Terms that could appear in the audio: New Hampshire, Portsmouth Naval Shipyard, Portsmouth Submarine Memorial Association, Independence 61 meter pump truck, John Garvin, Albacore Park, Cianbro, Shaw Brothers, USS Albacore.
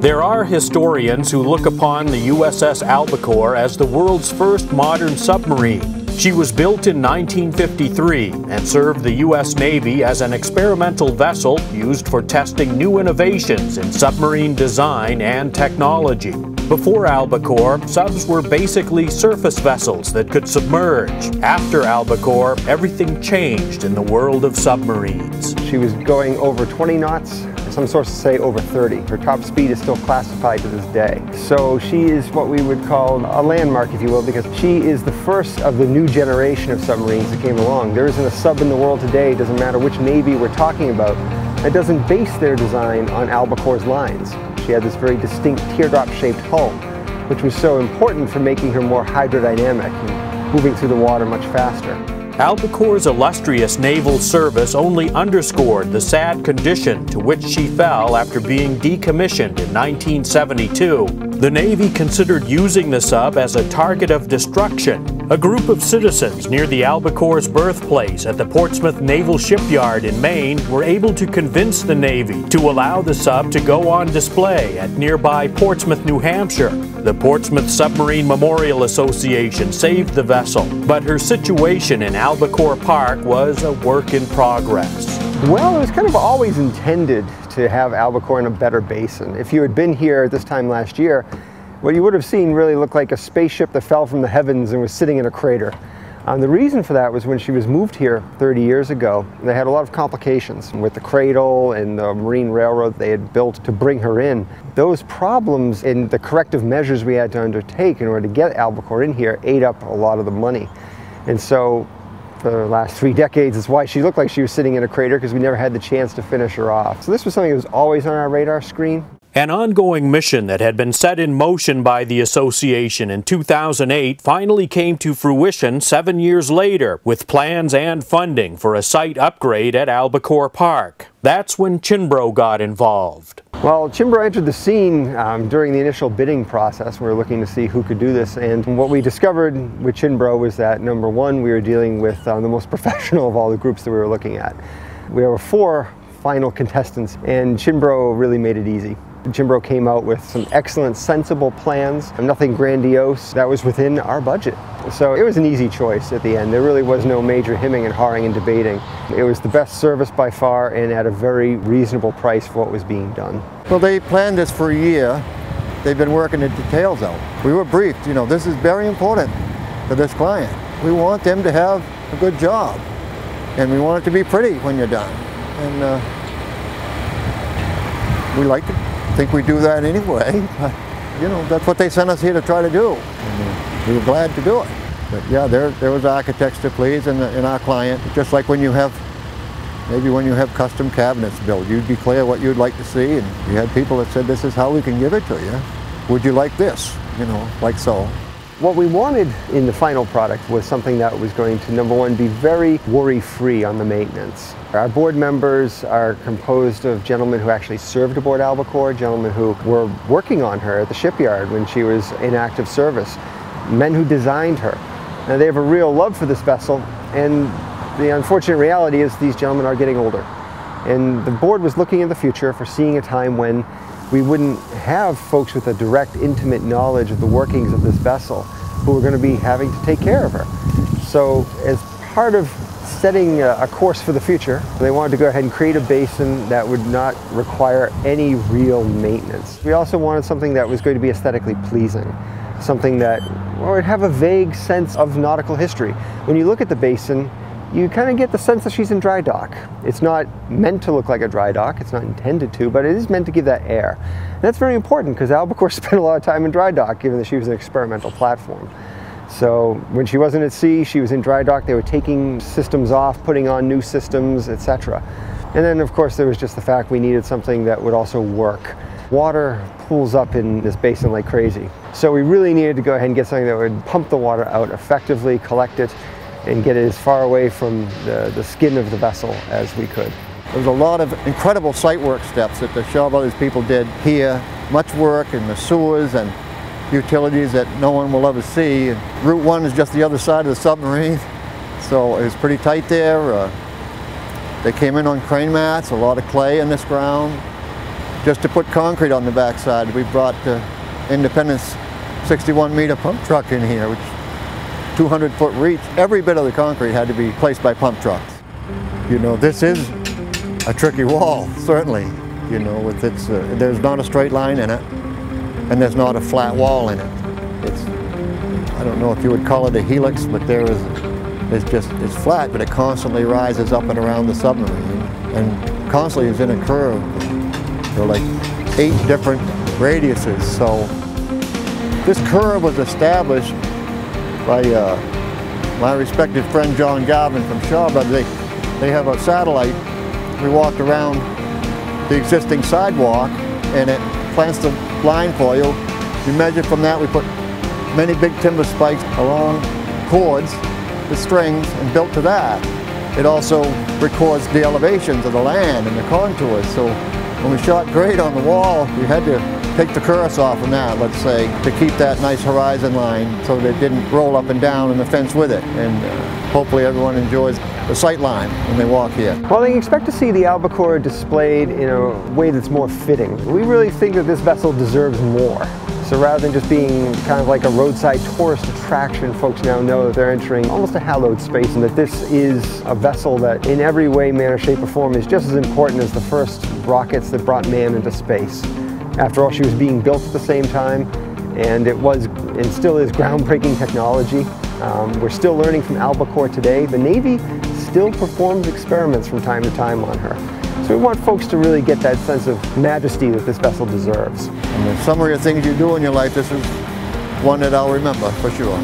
There are historians who look upon the USS Albacore as the world's first modern submarine. She was built in 1953 and served the U.S. Navy as an experimental vessel used for testing new innovations in submarine design and technology. Before Albacore, subs were basically surface vessels that could submerge. After Albacore, everything changed in the world of submarines. She was going over 20 knots. Some sources say over 30. Her top speed is still classified to this day. So she is what we would call a landmark, if you will, because she is the first of the new generation of submarines that came along. There isn't a sub in the world today, doesn't matter which Navy we're talking about, that doesn't base their design on Albacore's lines. She had this very distinct teardrop-shaped hull, which was so important for making her more hydrodynamic and moving through the water much faster. Albacore's illustrious naval service only underscored the sad condition to which she fell after being decommissioned in 1972. The Navy considered using the sub as a target of destruction. A group of citizens near the Albacore's birthplace at the Portsmouth Naval Shipyard in Maine were able to convince the Navy to allow the sub to go on display at nearby Portsmouth, New Hampshire. The Portsmouth Submarine Memorial Association saved the vessel, but her situation in Albacore Park was a work in progress. Well, it was kind of always intended to have Albacore in a better basin. If you had been here this time last year, what you would have seen really looked like a spaceship that fell from the heavens and was sitting in a crater. The reason for that was when she was moved here 30 years ago, they had a lot of complications with the cradle and the marine railroad they had built to bring her in. Those problems and the corrective measures we had to undertake in order to get Albacore in here ate up a lot of the money. And so for the last 3 decades is why she looked like she was sitting in a crater, because we never had the chance to finish her off. So this was something that was always on our radar screen. An ongoing mission that had been set in motion by the association in 2008 finally came to fruition 7 years later with plans and funding for a site upgrade at Albacore Park. That's when Cianbro got involved. Well, Cianbro entered the scene during the initial bidding process. We were looking to see who could do this, and what we discovered with Cianbro was that, number one, we were dealing with the most professional of all the groups that we were looking at. We were 4 final contestants, and Cianbro really made it easy. Cianbro came out with some excellent, sensible plans, nothing grandiose that was within our budget. So it was an easy choice at the end. There really was no major hemming and hawing and debating. It was the best service by far and at a very reasonable price for what was being done. Well, they planned this for a year. They've been working the details out. We were briefed, you know, this is very important for this client. We want them to have a good job, and we want it to be pretty when you're done. And we liked it. I think we do that anyway, but you know, that's what they sent us here to try to do. And we were glad to do it. But yeah, there was architects to please and our client. Just like when you have, maybe when you have custom cabinets built, you declare what you'd like to see, and you had people that said, this is how we can give it to you. Would you like this? You know, like so. What we wanted in the final product was something that was going to, number one, be very worry-free on the maintenance. Our board members are composed of gentlemen who actually served aboard Albacore, gentlemen who were working on her at the shipyard when she was in active service, men who designed her. Now, they have a real love for this vessel, and the unfortunate reality is these gentlemen are getting older. And the board was looking in the future for seeing a time when we wouldn't have folks with a direct, intimate knowledge of the workings of this vessel who were going to be having to take care of her. So as part of setting a course for the future, they wanted to go ahead and create a basin that would not require any real maintenance. We also wanted something that was going to be aesthetically pleasing, something that would have a vague sense of nautical history. When you look at the basin, you kind of get the sense that she's in dry dock. It's not meant to look like a dry dock, it's not intended to, but it is meant to give that air. And that's very important because Albacore spent a lot of time in dry dock, given that she was an experimental platform. So when she wasn't at sea, she was in dry dock, they were taking systems off, putting on new systems, etc. And then of course there was just the fact we needed something that would also work. Water pools up in this basin like crazy. So we really needed to go ahead and get something that would pump the water out effectively, collect it, and get it as far away from the skin of the vessel as we could. There's a lot of incredible site work steps that the Shaw Brothers people did here. Much work in the sewers and utilities that no one will ever see. And Route 1 is just the other side of the submarine, so it's pretty tight there. They came in on crane mats, a lot of clay in this ground, just to put concrete on the backside. We brought the Independence 61 meter pump truck in here, which 200 foot reach. Every bit of the concrete had to be placed by pump trucks. You know, this is a tricky wall, certainly. You know, with its there's not a straight line in it, and there's not a flat wall in it. It's, I don't know if you would call it a helix, but there is. It's flat, but it constantly rises up and around the submarine and constantly is in a curve. There are like 8 different radiuses. So this curve was established by my respected friend John Garvin from Shaw Brothers. They have a satellite. We walked around the existing sidewalk and it plants the line for you. You measure from that. We put many big timber spikes along cords, the strings, and built to that. It also records the elevations of the land and the contours. So when we shot grade on the wall, we had to take the curse off of that, let's say, to keep that nice horizon line so that it didn't roll up and down in the fence with it. And hopefully everyone enjoys the sight line when they walk here. Well, they expect to see the Albacore displayed in a way that's more fitting. We really think that this vessel deserves more. So rather than just being kind of like a roadside tourist attraction, folks now know that they're entering almost a hallowed space and that this is a vessel that in every way, manner, shape, or form is just as important as the first rockets that brought man into space. After all, she was being built at the same time, and it was and still is groundbreaking technology. We're still learning from Albacore today. The Navy still performs experiments from time to time on her. So we want folks to really get that sense of majesty that this vessel deserves. And the summary of things you do in your life, this is one that I'll remember for sure.